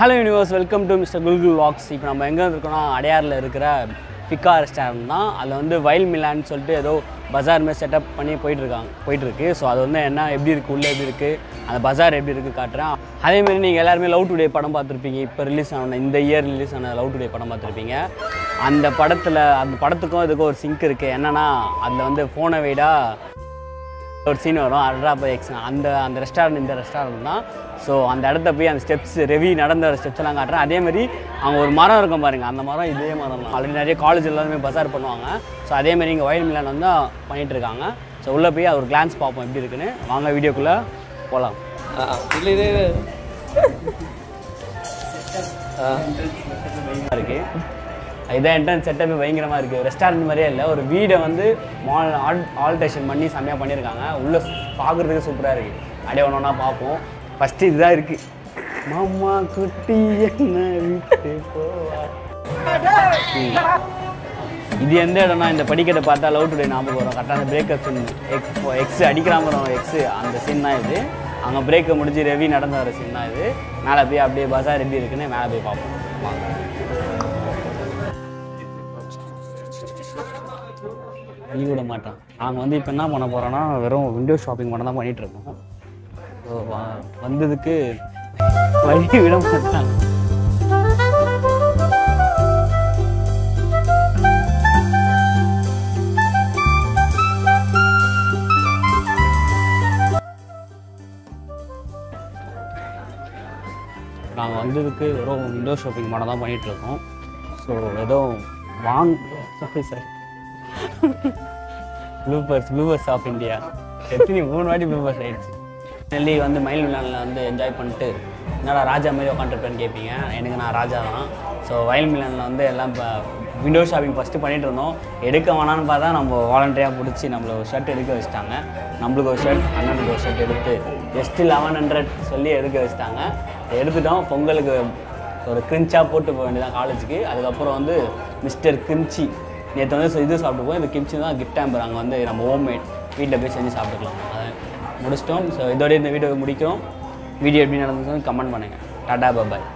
Hello Universe, welcome to Mr. GulKul Walks. Now we are going to the Fika restaurant. That's the Wild Milan bazaar set up. So that's the bazaar. That's today. So, on that the steps review the steps adhe ஒரு மரம் இருக்கும் பாருங்க அந்த மரம் இதே மரம் தான் already நிறைய காலேஜ் எல்லாரும் பஜார் பண்ணுவாங்க சோ அதே மாதிரி இங்க வயல் மிலான் வந்து பண்ணிட்டு இருக்காங்க சோ உள்ள போய் ஒரு glance பாப்போம் எப்படி இருக்குன்னு வாங்க வீடியோக்குள்ள போலாம் இருக்கு இத என்ட்ரன்ஸ் செட்டப் பயங்கரமா இருக்கு ரெஸ்டாரன்ட் மாதிரியே இல்ல ஒரு வீட வந்து ஆல்டரேஷன் பண்ணி சமையா பண்ணிருக்காங்க உள்ள பாக்குறதுக்கு சூப்பரா இருக்கு அப்படியே ஒண்ணா பாப்போம் First is there. Mama Kutti and the particular part allowed today. Namaka breaker for X, Adigram or X, and the Sinai day. I'm a breaker Mudji Revi, not another Sinai day. Nalabi Abde Bazaar, and Abbey Papa. You would a matter. I'm on the Panama Porana, window shopping, one of the monitor. Oh, wow. Why do you don't window shopping. So, I don't want bloopers of India. Finally, we enjoy பண்ணிட்டு என்னடா ராஜா மாதிரி உட்கார்ந்திருப்பேன்னு கேப்பீங்க எனக்கு நான் ராஜா தான் so வயல் மிலான்ல வந்து எல்லாம் window shopping first பண்ணிட்டு இருந்தோம் எடுக்க வேணாம்னு பார்த்தா நம்ம வாலண்டரியா புடிச்சி நம்மள ஒரு ஷர்ட் எடுக்க வச்சிட்டாங்க நமக்கு ஒரு ஷர்ட் அண்ணனுக்கு ஒரு ஷர்ட் எடுத்து just 1100 சொல்லி எடுக்க வச்சிட்டாங்க எடுத்துட்டோம் பொங்கலுக்கு ஒரு கிரின்ச்சா போட்டு போக வேண்டியதான் காலேஜுக்கு அதுக்கு அப்புறம் வந்து மிஸ்டர் கிம்ச்சி நேத்து வந்து இது சாப்பிட்டு போய் இந்த கிம்ச்சி தான் gift ஆம்பர் அங்க வந்து நம்ம ஹோம் மேட் வீட்ல போய் செஞ்சு சாப்பிட்டுக்கலாம் So, if you like this video, comment on it. Tada, bye-bye.